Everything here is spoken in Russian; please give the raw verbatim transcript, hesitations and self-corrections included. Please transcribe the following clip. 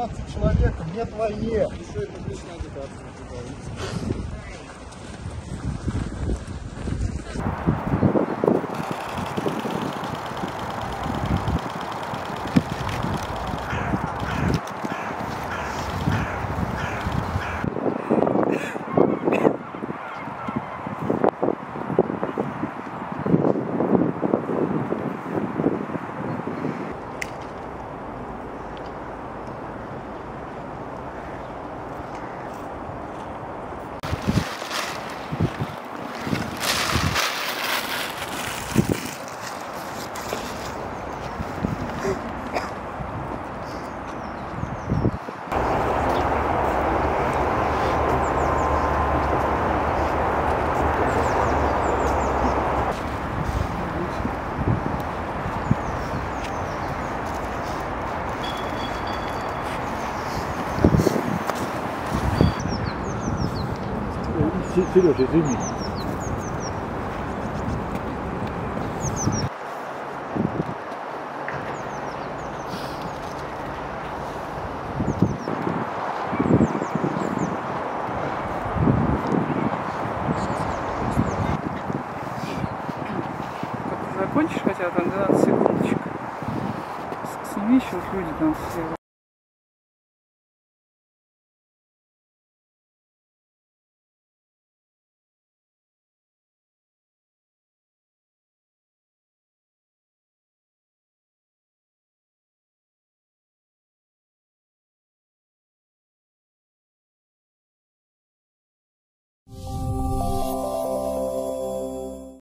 оставаться человеком, не твое. Еще и публичная агитация. Сережа, извини. Закончишь хотя бы там двенадцать секундочек. Сними, сейчас люди там все.